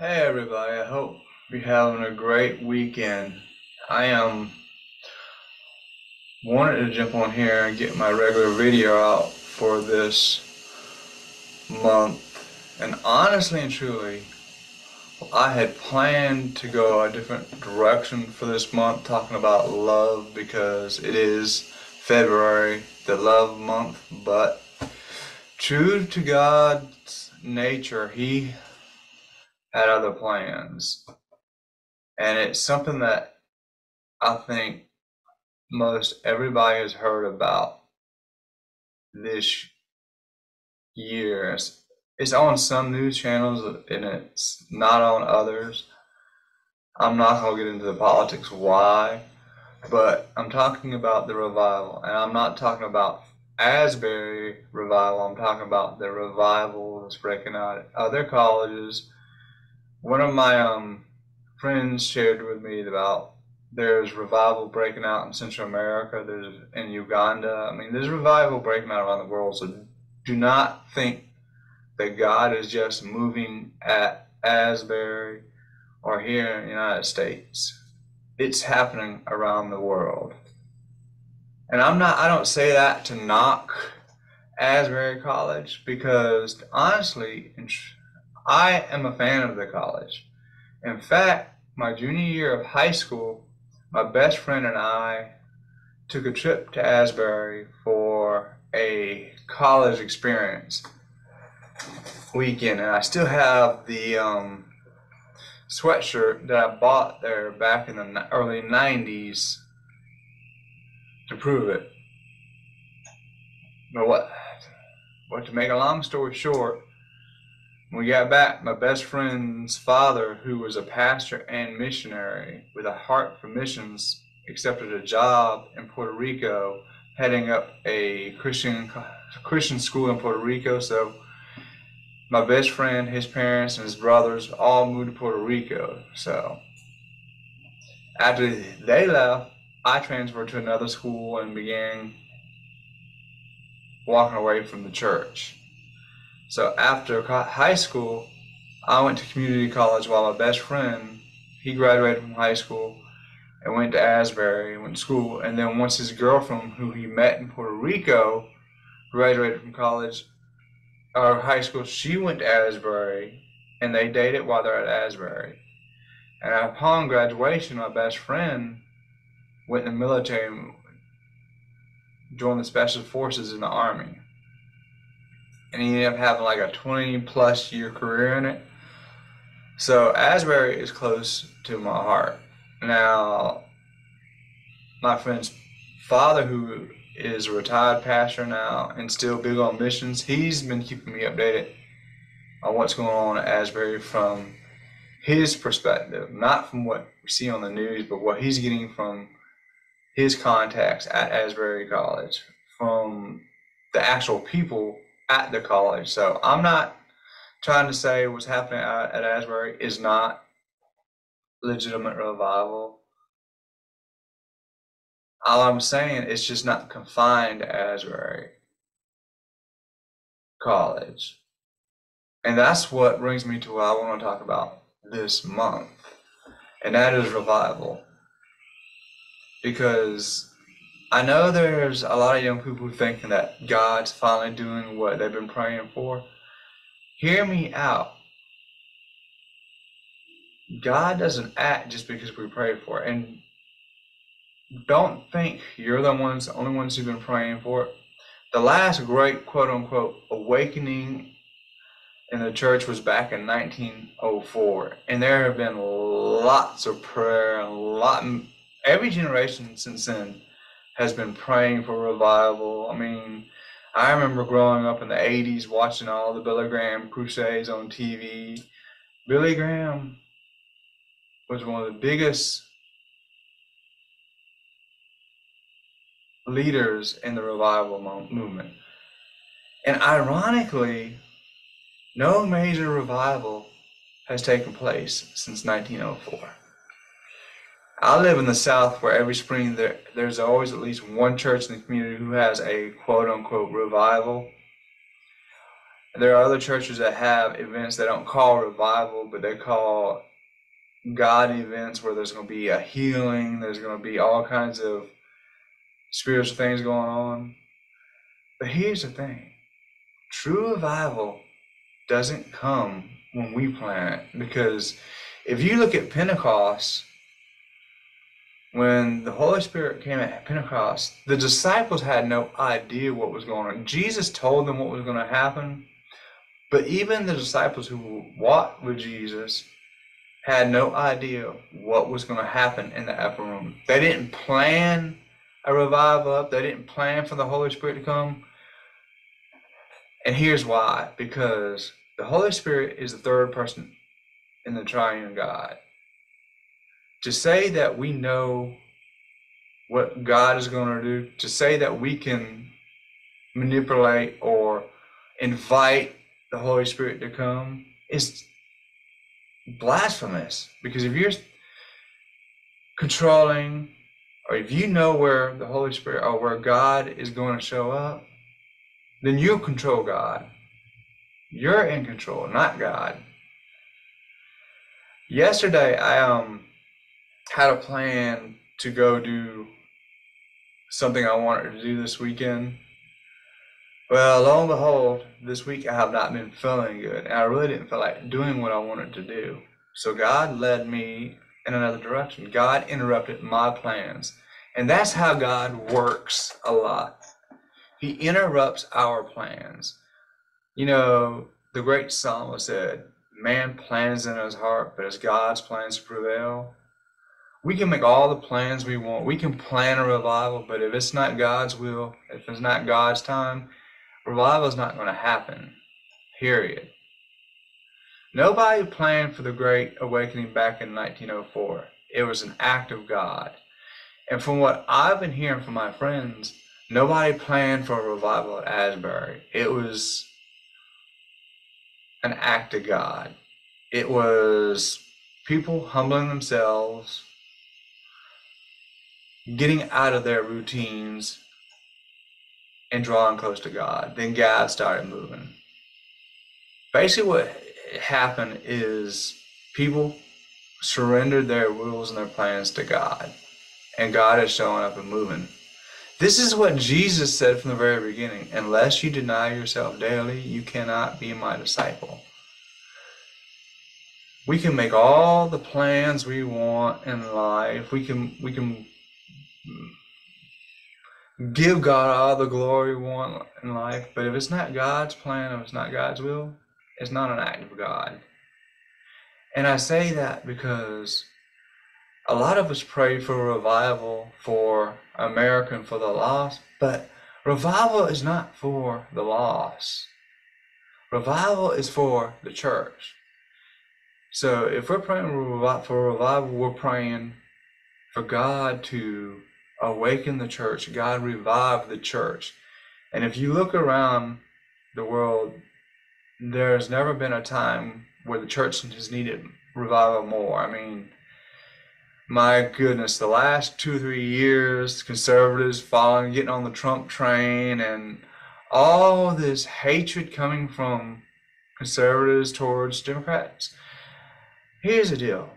Hey everybody, I hope you're having a great weekend. I wanted to jump on here and get my regular video out for this month. And honestly and truly, I had planned to go a different direction for this month, talking about love, because it is February, the love month. But true to God's nature, He had other plans, and it's something that I think most everybody has heard about this year. It's on some news channels and it's not on others. I'm not going to get into the politics why, but I'm talking about the revival, and I'm not talking about Asbury revival. I'm talking about the revival that's breaking out at other colleges. One of my friends shared with me about there's revival breaking out in Central America, there's in Uganda. I mean, there's revival breaking out around the world, so do not think that God is just moving at Asbury or here in the United States. It's happening around the world. And I don't say that to knock Asbury College, because honestly, I am a fan of the college. In fact, my junior year of high school, my best friend and I took a trip to Asbury for a college experience weekend, and I still have the sweatshirt that I bought there back in the early 90s to prove it. But what to make a long story short, when we got back, my best friend's father, who was a pastor and missionary with a heart for missions, accepted a job in Puerto Rico, heading up a Christian school in Puerto Rico. So my best friend, his parents, and his brothers all moved to Puerto Rico. So after they left, I transferred to another school and began walking away from the church. So after high school, I went to community college while my best friend, he graduated from high school and went to Asbury, went to school. And then once his girlfriend, who he met in Puerto Rico, graduated from college or high school, she went to Asbury, and they dated while they're at Asbury. And upon graduation, my best friend went in the military and joined the Special Forces in the Army. And he ended up having like a 20-plus year career in it. So Asbury is close to my heart. Now, my friend's father, who is a retired pastor now and still big on missions, he's been keeping me updated on what's going on at Asbury from his perspective, not from what we see on the news, but what he's getting from his contacts at Asbury College, from the actual people at the college. So I'm not trying to say what's happening at Asbury is not legitimate revival. All I'm saying, it's just not confined to Asbury College. And that's what brings me to what I want to talk about this month, and that is revival. Because I know there's a lot of young people thinking that God's finally doing what they've been praying for. Hear me out. God doesn't act just because we pray for it. And don't think you're the only ones who've been praying for it. The last great quote-unquote awakening in the church was back in 1904. And there have been lots of prayer, every generation since then has been praying for revival. I mean, I remember growing up in the 80s watching all the Billy Graham crusades on TV. Billy Graham was one of the biggest leaders in the revival movement. And ironically, no major revival has taken place since 1904. I live in the South, where every spring there's always at least one church in the community who has a quote-unquote revival. There are other churches that have events they don't call revival, but they call God events where there's going to be a healing, there's going to be all kinds of spiritual things going on. But here's the thing. True revival doesn't come when we plant it, because if you look at Pentecost, when the Holy Spirit came at Pentecost, the disciples had no idea what was going on. Jesus told them what was going to happen, but even the disciples who walked with Jesus had no idea what was going to happen in the upper room. They didn't plan a revival up. They didn't plan for the Holy Spirit to come. And here's why. Because the Holy Spirit is the third person in the triune God. To say that we know what God is going to do, to say that we can manipulate or invite the Holy Spirit to come, is blasphemous. Because if you're controlling, or if you know where the Holy Spirit or where God is going to show up, then you control God. You're in control, not God. Yesterday, I had a plan to go do something I wanted to do this weekend. Well, lo and behold, this week I have not been feeling good, and I really didn't feel like doing what I wanted to do. So God led me in another direction. God interrupted my plans. And that's how God works a lot. He interrupts our plans. You know, the great psalmist said, man plans in his heart, but it's God's plans to prevail. We can make all the plans we want. We can plan a revival, but if it's not God's will, if it's not God's time, revival is not going to happen, period. Nobody planned for the Great Awakening back in 1904. It was an act of God. And from what I've been hearing from my friends, nobody planned for a revival at Asbury. It was an act of God. It was people humbling themselves, getting out of their routines and drawing close to God. Then God started moving. Basically what happened is people surrendered their wills and their plans to God, and God is showing up and moving. This is what Jesus said from the very beginning: unless you deny yourself daily, you cannot be my disciple. We can make all the plans we want in life. We can give God all the glory we want in life, but if it's not God's plan, if it's not God's will, it's not an act of God. And I say that because a lot of us pray for revival for America and for the lost, but revival is not for the lost. Revival is for the church. So if we're praying for revival, we're praying for God to awaken the church, God revive the church. And if you look around the world, there's never been a time where the church has needed revival more. I mean, my goodness, the last 2 or 3 years, conservatives falling, getting on the Trump train, and all this hatred coming from conservatives towards Democrats. Here's the deal.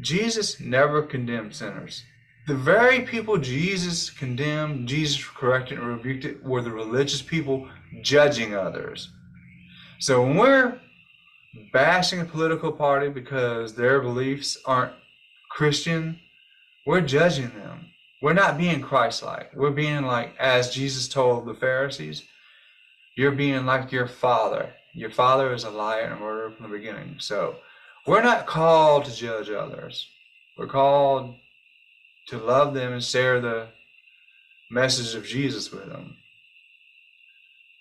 Jesus never condemned sinners. The very people Jesus condemned, Jesus corrected and rebuked it, were the religious people judging others. So when we're bashing a political party because their beliefs aren't Christian, we're judging them. We're not being Christ-like. We're being like, as Jesus told the Pharisees, you're being like your father. Your father is a liar and a murderer from the beginning. So we're not called to judge others. We're called to love them and share the message of Jesus with them.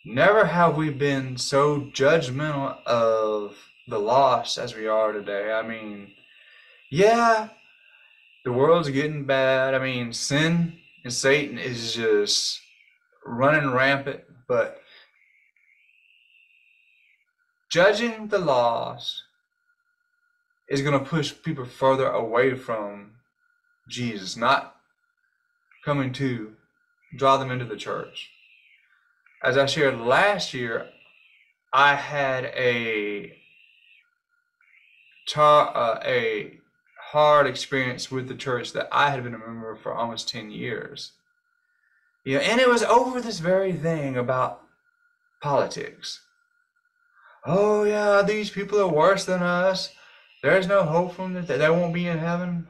Never have we been so judgmental of the lost as we are today. I mean, yeah, the world's getting bad. I mean, sin and Satan is just running rampant, but judging the lost is going to push people further away from Jesus, not coming to draw them into the church. As I shared last year, I had a hard experience with the church that I had been a member of for almost 10 years. You know, and it was over this very thing about politics. Oh yeah, these people are worse than us. There's no hope for them, that they won't be in heaven.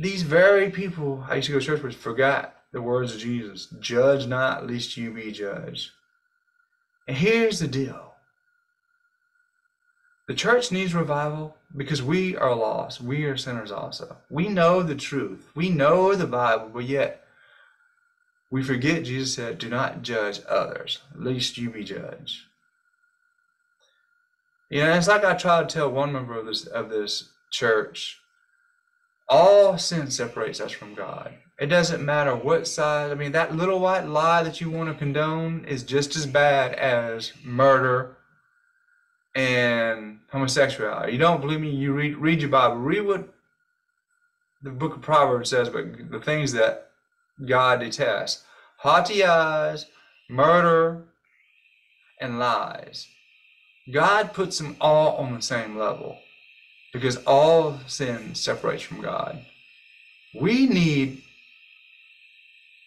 These very people I used to go to church with forgot the words of Jesus. Judge not, lest you be judged. And here's the deal. The church needs revival because we are lost. We are sinners also. We know the truth. We know the Bible, but yet we forget Jesus said, do not judge others, lest you be judged. You know, it's like I tried to tell one member of this church, all sin separates us from God. It doesn't matter what side. I mean, that little white lie that you want to condone is just as bad as murder and homosexuality. You don't believe me? You read your Bible. Read what the book of Proverbs says, but the things that God detests. Haughty eyes, murder, and lies. God puts them all on the same level because all sin separates from God. We need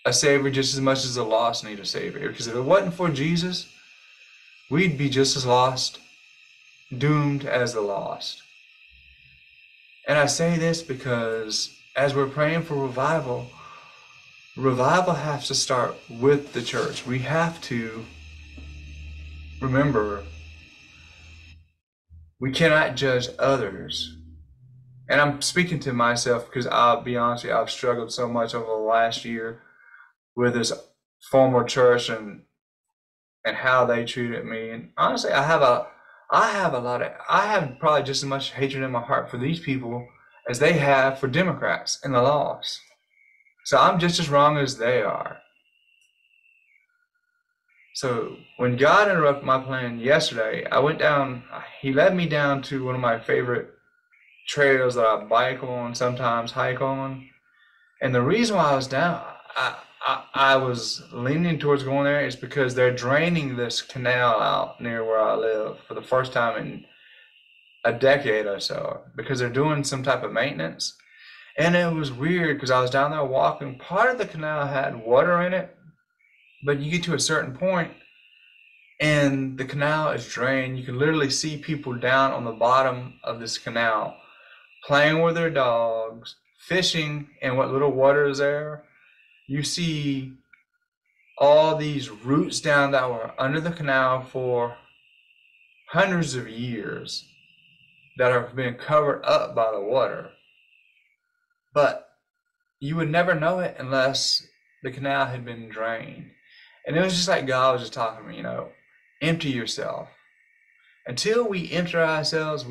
a Savior just as much as the lost need a Savior, because if it wasn't for Jesus, we'd be just as lost, doomed as the lost. And I say this because as we're praying for revival, revival has to start with the church. We have to remember we cannot judge others. And I'm speaking to myself because I'll be honest with you, I've struggled so much over the last year with this former church and how they treated me. And honestly, I have probably just as much hatred in my heart for these people as they have for Democrats and the laws. So I'm just as wrong as they are. So when God interrupted my plan yesterday, I went down, he led me down to one of my favorite trails that I bike on, sometimes hike on. And the reason why I was down, I was leaning towards going there is because they're draining this canal out near where I live for the first time in a decade or so, because they're doing some type of maintenance. And it was weird because I was down there walking. Part of the canal had water in it, but you get to a certain point and the canal is drained. You can literally see people down on the bottom of this canal playing with their dogs, fishing in what little water is there. You see all these roots down that were under the canal for hundreds of years that have been covered up by the water. But you would never know it unless the canal had been drained. And it was just like God was just talking to me, you know, empty yourself. Until we empty ourselves,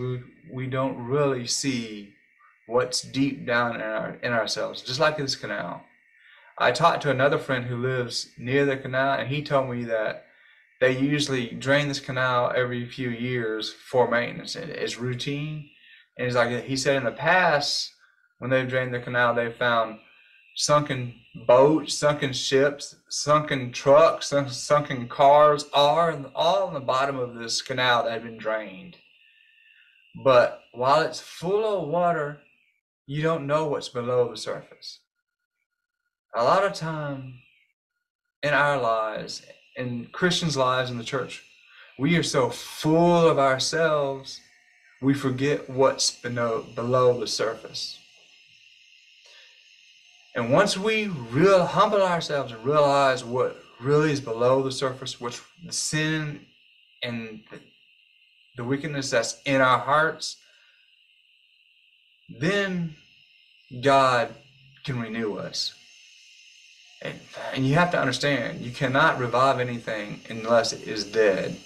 we don't really see what's deep down in ourselves, just like this canal. I talked to another friend who lives near the canal, and he told me that they usually drain this canal every few years for maintenance. It's routine. And it's like he said in the past, when they've drained the canal, they've found sunken boats, sunken ships, sunken trucks, sunken cars, all on the bottom of this canal that had been drained. But while it's full of water, you don't know what's below the surface. A lot of time in our lives, in Christians' lives in the church, we are so full of ourselves, we forget what's below the surface. And once we humble ourselves and realize what really is below the surface, what's the sin and the wickedness that's in our hearts, then God can renew us. And you have to understand, you cannot revive anything unless it is dead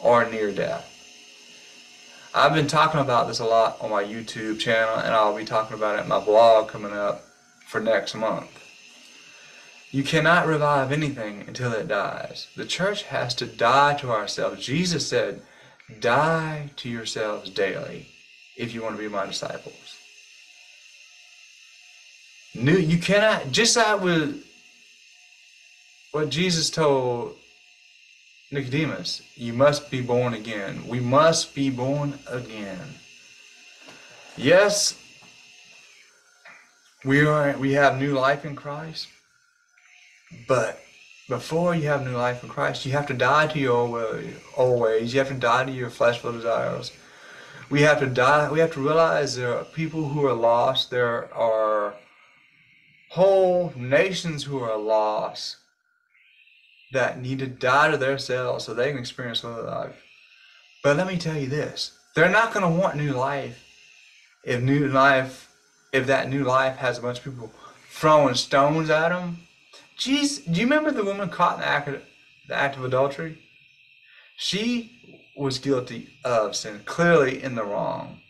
or near death. I've been talking about this a lot on my YouTube channel, and I'll be talking about it in my blog coming up for next month. You cannot revive anything until it dies. The church has to die to ourselves. Jesus said, die to yourselves daily if you want to be my disciples. You cannot, just like with But Jesus told Nicodemus, you must be born again. We must be born again. Yes, we have new life in Christ, but before you have new life in Christ, you have to die to your old ways. You have to die to your fleshful desires. We have to die. We have to realize there are people who are lost. There are whole nations who are lost that need to die to themselves so they can experience another life. But let me tell you this: they're not going to want new life if that new life has a bunch of people throwing stones at them. Jeez, do you remember the woman caught in the act of adultery? She was guilty of sin, clearly in the wrong.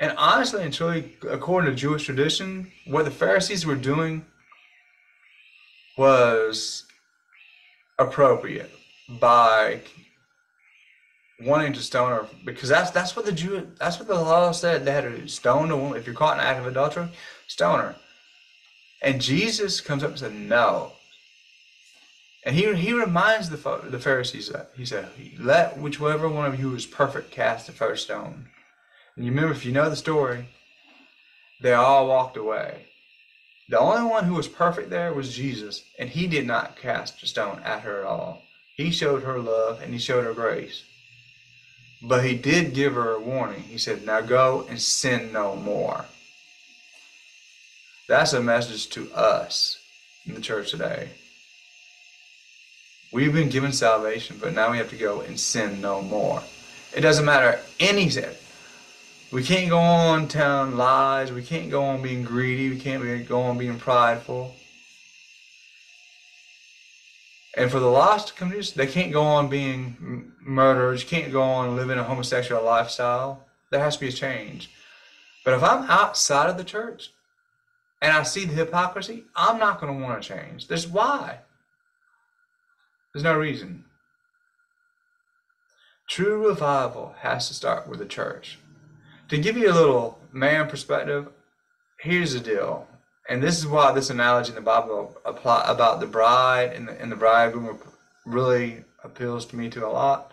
And honestly and truly, according to Jewish tradition, what the Pharisees were doing was appropriate by wanting to stone her, because that's what that's what the law said. They had to stone a woman. If you're caught in an act of adultery, stone her. And Jesus comes up and said, no. And he reminds the Pharisees that he said, let whichever one of you is perfect cast the first stone. And you remember, if you know the story, they all walked away. The only one who was perfect there was Jesus, and he did not cast a stone at her at all. He showed her love and he showed her grace. But he did give her a warning. He said, now go and sin no more. That's a message to us in the church today. We've been given salvation, but now we have to go and sin no more. It doesn't matter anything. We can't go on telling lies. We can't go on being greedy. We can't go on being prideful. And for the lost communities, they can't go on being murderers. You can't go on living a homosexual lifestyle. There has to be a change. But if I'm outside of the church and I see the hypocrisy, I'm not going to want to change. That's why. There's no reason. True revival has to start with the church. To give you a little man perspective, here's the deal. And this is why this analogy in the Bible about the bride and the bridegroom really appeals to me a lot.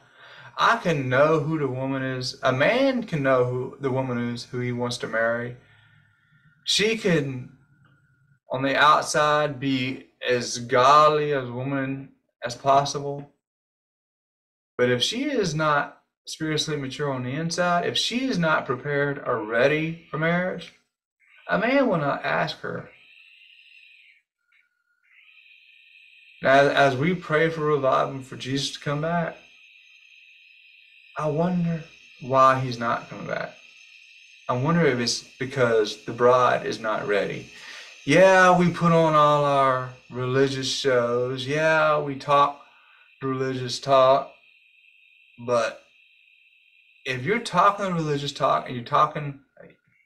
I can know who the woman is. A man can know who the woman is, who he wants to marry. She can, on the outside, be as godly a woman as possible. But if she is not spiritually mature on the inside, if she is not prepared or ready for marriage, a man will not ask her. Now, as we pray for revival, for Jesus to come back, I wonder why he's not coming back. I wonder if it's because the bride is not ready. Yeah, we put on all our religious shows. Yeah, we talk religious talk. But if you're talking religious talk and you're talking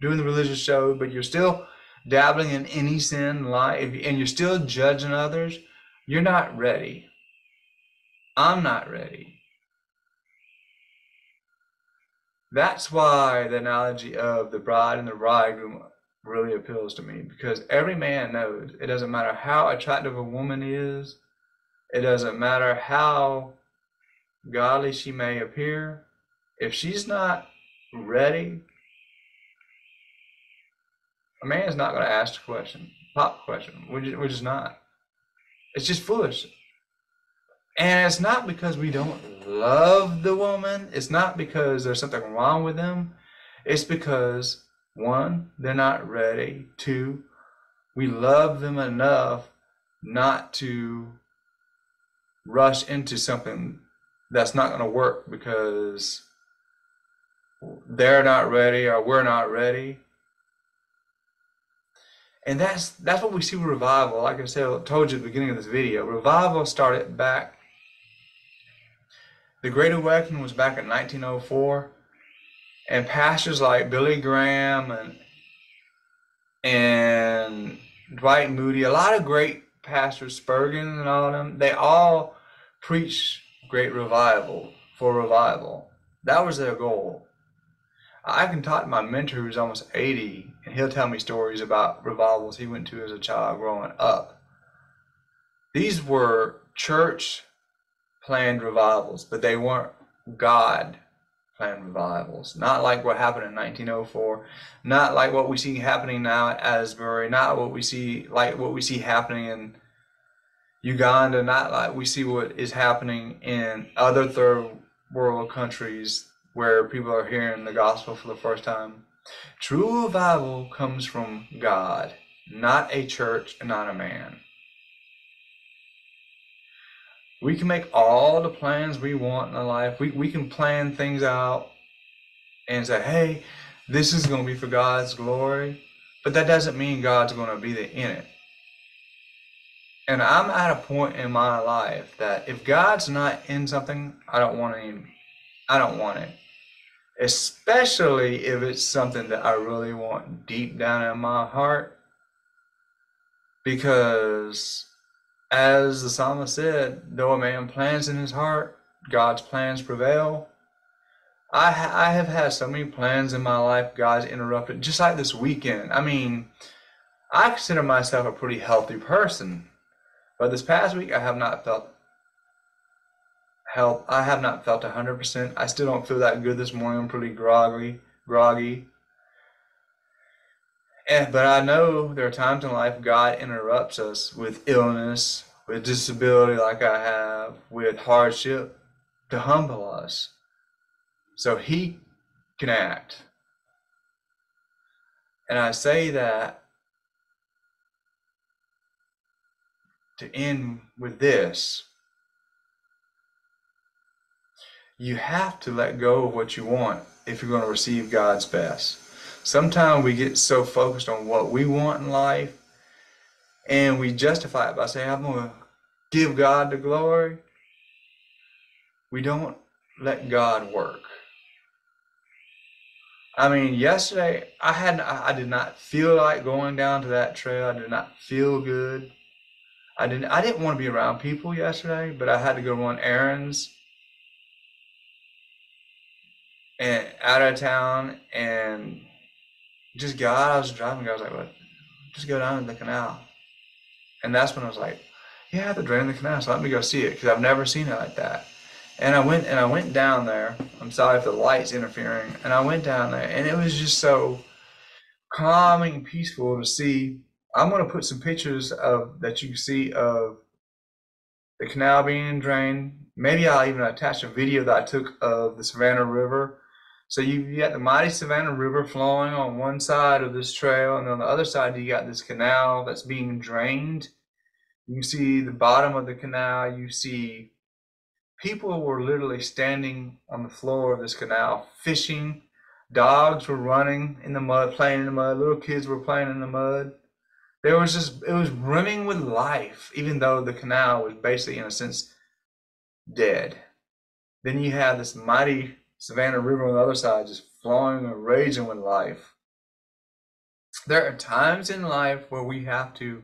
doing the religious show, but you're still dabbling in any sin, life, and you're still judging others, you're not ready. I'm not ready. That's why the analogy of the bride and the bridegroom really appeals to me, because every man knows it doesn't matter how attractive a woman is, it doesn't matter how godly she may appear, if she's not ready, a man's not going to ask the question, pop question. We're just not. It's just foolish. And it's not because we don't love the woman. It's not because there's something wrong with them. It's because, one, they're not ready. Two, we love them enough not to rush into something that's not going to work because they're not ready or we're not ready. And that's what we see with revival. Like I said, I told you at the beginning of this video, revival started back. The Great Awakening was back in 1904, and pastors like Billy Graham and Dwight Moody, a lot of great pastors, Spurgeon and all of them, they all preached great revival for revival. That was their goal. I can talk to my mentor who's almost 80, and he'll tell me stories about revivals he went to as a child growing up. These were church planned revivals, but they weren't God planned revivals. Not like what happened in 1904, not like what we see happening now at Asbury, not what we see like what we see happening in Uganda, not like we see what is happening in other third world countries where people are hearing the gospel for the first time. True revival comes from God, not a church, not a man. We can make all the plans we want in our life. We can plan things out and say, hey, this is going to be for God's glory, but that doesn't mean God's going to be in it. And I'm at a point in my life that if God's not in something, I don't want it. Especially if it's something that I really want deep down in my heart. Because as the psalmist said, though a man plans in his heart, God's plans prevail. I have had so many plans in my life, God's interrupted, just like this weekend. I mean, I consider myself a pretty healthy person. But this past week, I have not felt health. I have not felt 100%. I still don't feel that good this morning. I'm pretty groggy. But I know there are times in life God interrupts us with illness, with disability like I have, with hardship to humble us so He can act. And I say that to end with this. You have to let go of what you want if you're going to receive God's best. Sometimes we get so focused on what we want in life and we justify it by saying, I'm going to give God the glory. We don't let God work. I mean, yesterday I did not feel like going down to that trail. I did not feel good. I didn't want to be around people yesterday, but I had to go run errands and out of town, and just God, I was driving, I was like, well, just go down to the canal. And that's when I was like, yeah, I have to drain the canal, so let me go see it, because I've never seen it like that. And I went down there. I'm sorry if the light's interfering. And I went down there, and it was just so calming and peaceful to see. I'm going to put some pictures of that you can see of the canal being drained. Maybe I'll even attach a video that I took of the Savannah River. So you got the mighty Savannah River flowing on one side of this trail, and on the other side you got this canal that's being drained. You see the bottom of the canal. You see people were literally standing on the floor of this canal fishing. Dogs were running in the mud, playing in the mud. Little kids were playing in the mud. There was just, it was brimming with life, even though the canal was basically, in a sense, dead. Then you have this mighty Savannah River on the other side just flowing and raging with life. There are times in life where we have to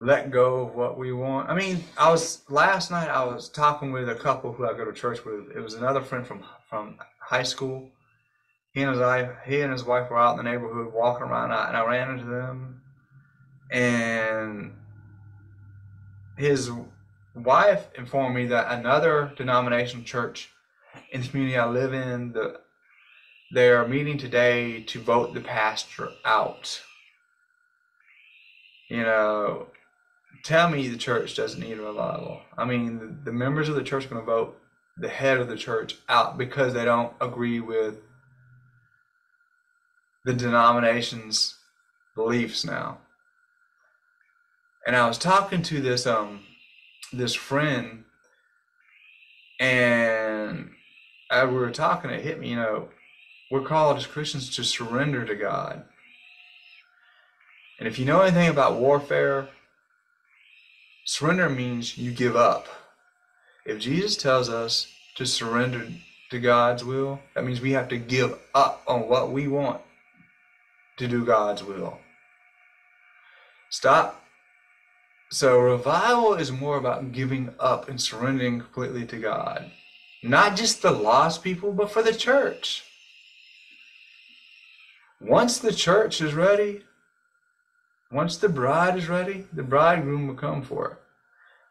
let go of what we want. I mean, last night I was talking with a couple who I go to church with. It was another friend from high school. He and his wife were out in the neighborhood walking around, and I ran into them. And his wife informed me that another denominational church in the community I live in, they are meeting today to vote the pastor out. You know, tell me the church doesn't need a revival. I mean, the members of the church are going to vote the head of the church out because they don't agree with the denomination's beliefs now. And I was talking to this this friend, and as we were talking, it hit me, you know, we're called as Christians to surrender to God. And if you know anything about warfare, surrender means you give up. If Jesus tells us to surrender to God's will, that means we have to give up on what we want to do God's will. Stop. So revival is more about giving up and surrendering completely to God. Not just the lost people, but for the church. Once the church is ready, Once the bride is ready, the bridegroom will come for her.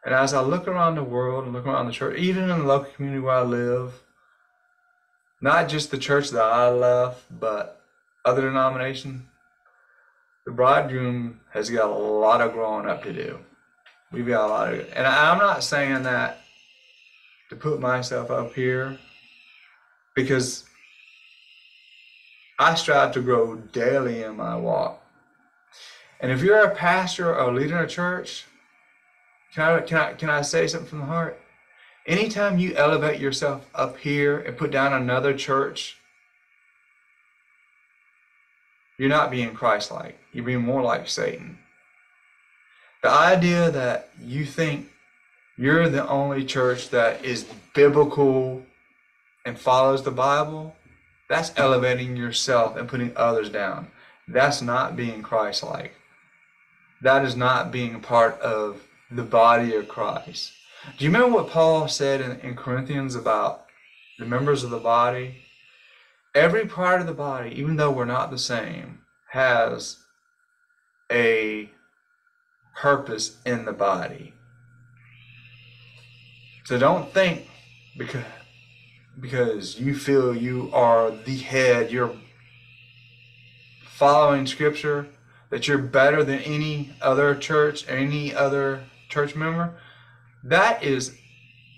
And as I look around the world and look around the church, even in the local community where I live, not just the church that I love, but other denominations, the bridegroom has got a lot of growing up to do. We've got a lot of, and I'm not saying that to put myself up here, because I strive to grow daily in my walk. And if you're a pastor or a leader in a church, can I say something from the heart? Anytime you elevate yourself up here and put down another church, you're not being Christ-like. You're being more like Satan. The idea that you think you're the only church that is biblical and follows the Bible, that's elevating yourself and putting others down. That's not being Christ-like. That is not being a part of the body of Christ. Do you remember what Paul said in Corinthians about the members of the body? Every part of the body, even though we're not the same, has a purpose in the body. So don't think because you feel you are the head, you're following Scripture, that you're better than any other church, any other church member. That is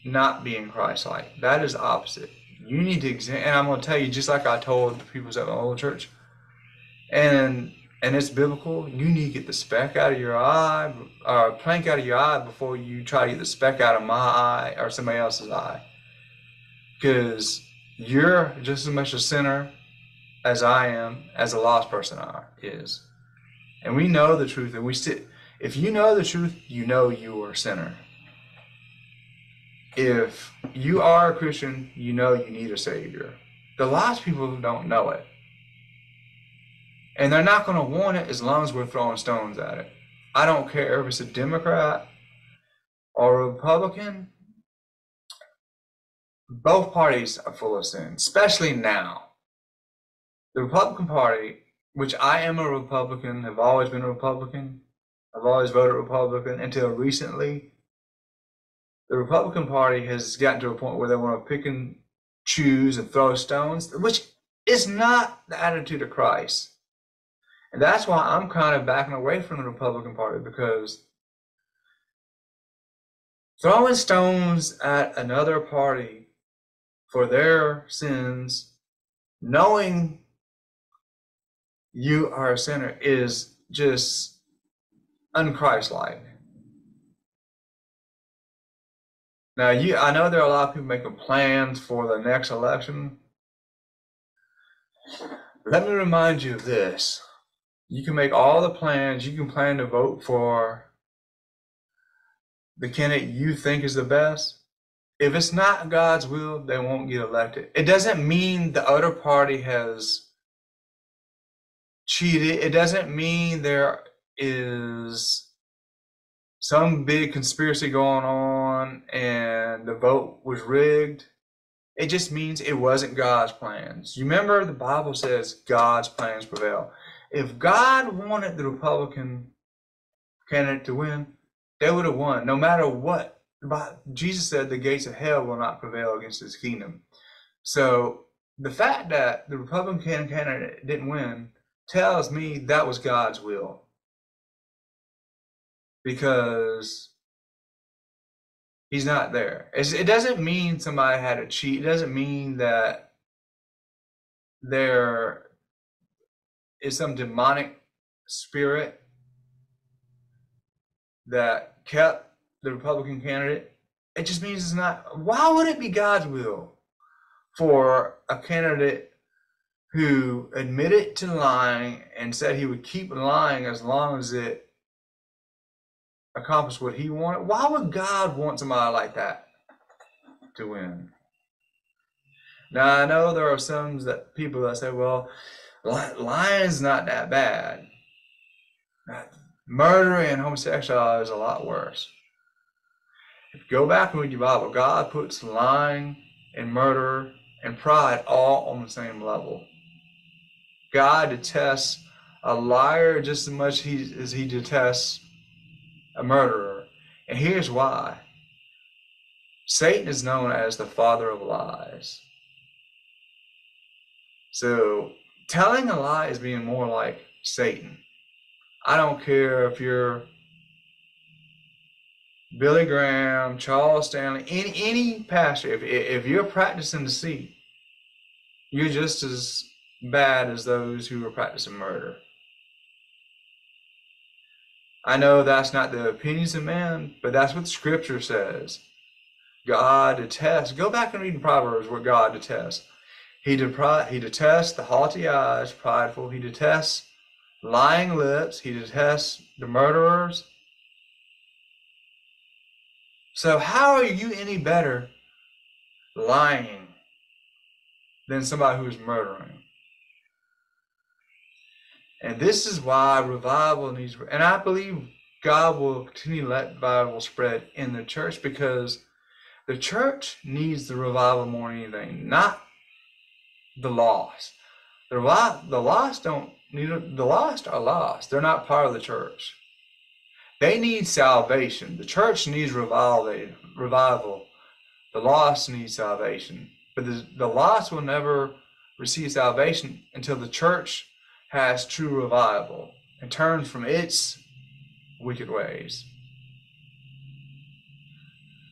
not being Christ-like. That is opposite. You need to examine, and I'm going to tell you, just like I told the people at my old church, and it's biblical, you need to get the speck out of your eye, or plank out of your eye, before you try to get the speck out of my eye or somebody else's eye. Because you're just as much a sinner as I am, as a lost person is. And we know the truth, and we sit. If you know the truth, you know you are a sinner. If you are a Christian, you know you need a Savior. The lost people don't know it. And they're not going to want it as long as we're throwing stones at it. I don't care if it's a Democrat or a Republican. Both parties are full of sin, especially now. The Republican Party, which I am a Republican, have always been a Republican. I've always voted Republican until recently. The Republican Party has gotten to a point where they want to pick and choose and throw stones, which is not the attitude of Christ. And that's why I'm kind of backing away from the Republican Party, because throwing stones at another party for their sins, knowing you are a sinner, is just un-Christ-like. Now, I know there are a lot of people making plans for the next election. Let me remind you of this. You can make all the plans. You can plan to vote for the candidate you think is the best. If it's not God's will, they won't get elected. It doesn't mean the other party has cheated. It doesn't mean there is some big conspiracy going on and the vote was rigged. It just means it wasn't God's plans. You remember the Bible says God's plans prevail. If God wanted the Republican candidate to win, they would have won, no matter what. Jesus said the gates of hell will not prevail against his kingdom. So the fact that the Republican candidate didn't win tells me that was God's will. Because he's not there. It doesn't mean somebody had to cheat. It doesn't mean that there is some demonic spirit that kept the Republican candidate. It just means it's not. Why would it be God's will for a candidate who admitted to lying and said he would keep lying as long as it accomplish what he wanted? Why would God want somebody like that to win? Now, I know there are some that people that say, well, lying's not that bad. Murder and homosexuality is a lot worse. If you go back and read your Bible, God puts lying and murder and pride all on the same level. God detests a liar just as much as he detests a murderer. And here's why. Satan is known as the father of lies. So telling a lie is being more like Satan. I don't care if you're Billy Graham, Charles Stanley, any pastor, if you're practicing deceit, you're just as bad as those who are practicing murder. I know that's not the opinions of man, but that's what Scripture says. God detests. Go back and read in Proverbs what God detests. He detests the haughty eyes, prideful. He detests lying lips. He detests the murderers. So how are you any better lying than somebody who's murdering? And this is why revival needs, and I believe God will continue to let revival spread in the church, because the church needs the revival more than anything, not the lost. The lost are lost. They're not part of the church. They need salvation. The church needs revival. The lost need salvation. But the lost will never receive salvation until the church has true revival and turns from its wicked ways.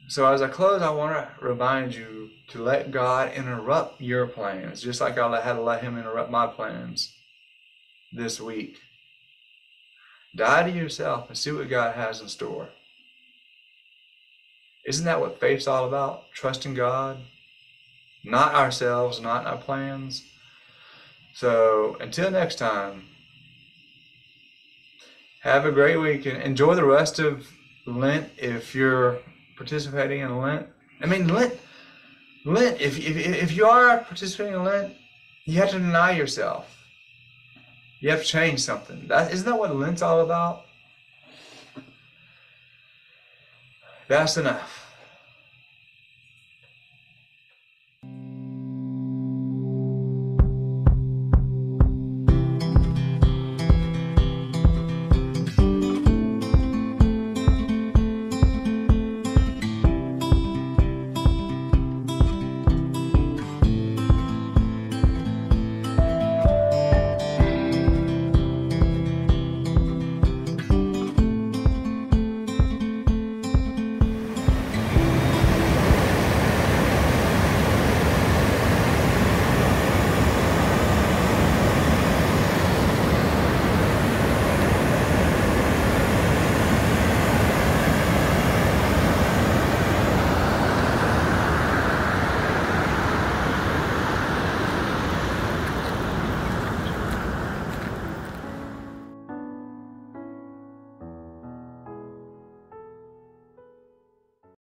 So as I close, I want to remind you to let God interrupt your plans, just like I had to let him interrupt my plans this week. Die to yourself and see what God has in store. Isn't that what faith's all about? Trusting God, not ourselves, not our plans. So until next time, have a great week and enjoy the rest of Lent if you're participating in Lent. If you are participating in Lent, you have to deny yourself. You have to change something. Isn't that what Lent's all about? That's enough.